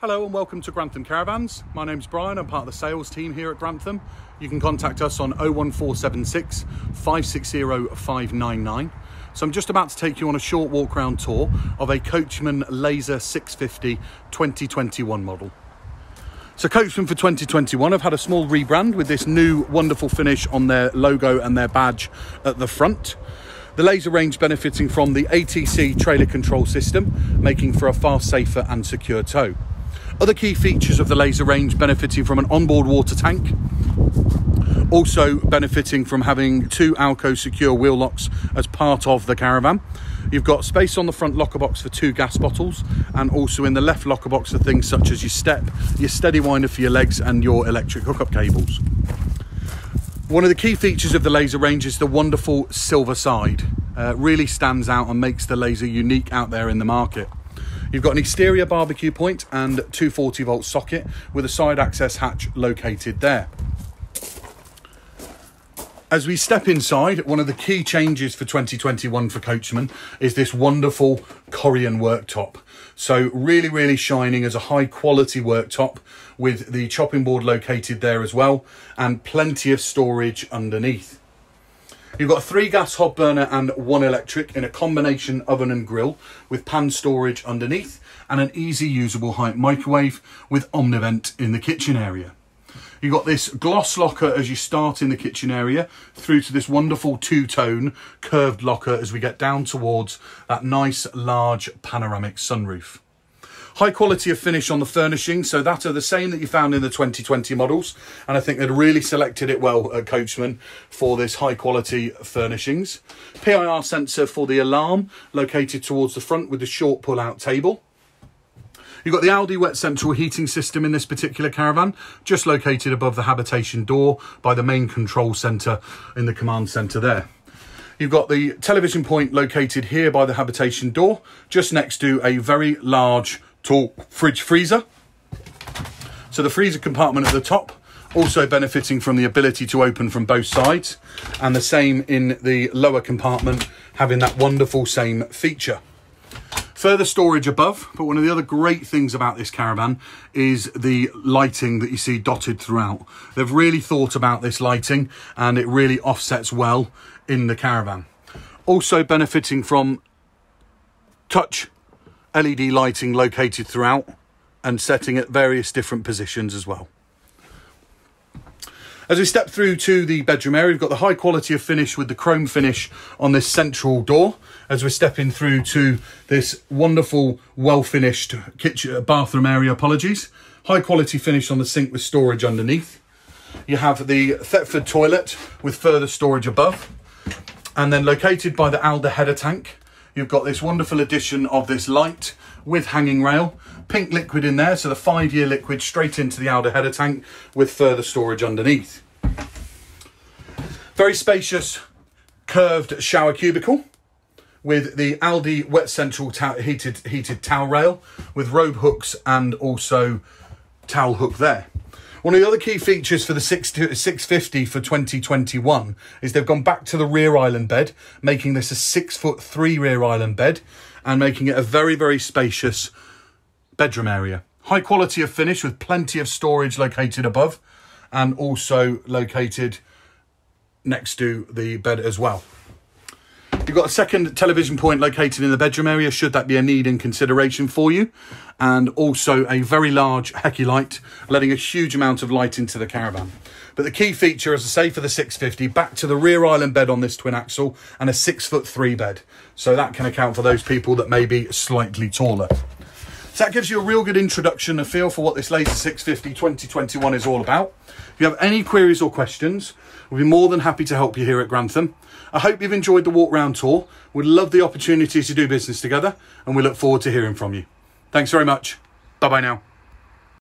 Hello and welcome to Grantham Caravans. My name's Brian, I'm part of the sales team here at Grantham. You can contact us on 01476 560 599. So I'm just about to take you on a short walk around tour of a Coachman Laser 650 2021 model. So Coachman for 2021 have had a small rebrand with this new wonderful finish on their logo and their badge at the front. The Laser range benefiting from the ATC trailer control system, making for a far safer and secure tow. Other key features of the Laser range benefiting from an onboard water tank, also benefiting from having two Alco secure wheel locks as part of the caravan. You've got space on the front locker box for two gas bottles, and also in the left locker box for things such as your step, your steady winder for your legs and your electric hookup cables. One of the key features of the Laser range is the wonderful silver side. Really stands out and makes the Laser unique out there in the market. You've got an exterior barbecue point and 240 volt socket with a side access hatch located there. As we step inside, one of the key changes for 2021 for Coachman is this wonderful Corian worktop. So really shining as a high quality worktop with the chopping board located there as well and plenty of storage underneath. You've got a 3 gas hob burner and 1 electric in a combination oven and grill with pan storage underneath and an easy usable height microwave with Omnivent in the kitchen area. You've got this gloss locker as you start in the kitchen area through to this wonderful two-tone curved locker as we get down towards that nice large panoramic sunroof. High quality of finish on the furnishings, so that are the same that you found in the 2020 models, and I think they'd really selected it well at Coachman for this high quality furnishings. PIR sensor for the alarm located towards the front with the short pull-out table. You've got the Aldi wet central heating system in this particular caravan, just located above the habitation door by the main control centre in the command centre there. You've got the television point located here by the habitation door, just next to a very large tall fridge freezer. So the freezer compartment at the top, also benefiting from the ability to open from both sides, and the same in the lower compartment, having that wonderful same feature. Further storage above, but one of the other great things about this caravan is the lighting that you see dotted throughout. They've really thought about this lighting and it really offsets well in the caravan. Also benefiting from touch LED lighting located throughout and setting at various different positions as well. As we step through to the bedroom area, we've got the high quality of finish with the chrome finish on this central door as we're stepping through to this wonderful, well-finished kitchen bathroom area, apologies. High quality finish on the sink with storage underneath. You have the Thetford toilet with further storage above. And then located by the Alder header tank, you've got this wonderful addition of this light with hanging rail, pink liquid in there, so the 5-year liquid straight into the Alder header tank with further storage underneath. Very spacious curved shower cubicle with the Aldi wet central heated towel rail with robe hooks and also towel hook there. One of the other key features for the 650 for 2021 is they've gone back to the rear island bed, making this a 6'3" rear island bed and making it a very spacious bedroom area. High quality of finish with plenty of storage located above and also located next to the bed as well. You've got a second television point located in the bedroom area should that be a need in consideration for you, and also a very large Heki light letting a huge amount of light into the caravan. But the key feature, as I say, for the 650, back to the rear island bed on this twin axle and a 6'3" bed, so that can account for those people that may be slightly taller. So that gives you a real good introduction, a feel for what this Laser 650 2021 is all about. If you have any queries or questions, we'll be more than happy to help you here at Grantham. I hope you've enjoyed the walk round tour. We'd love the opportunity to do business together and we look forward to hearing from you. Thanks very much. Bye-bye now.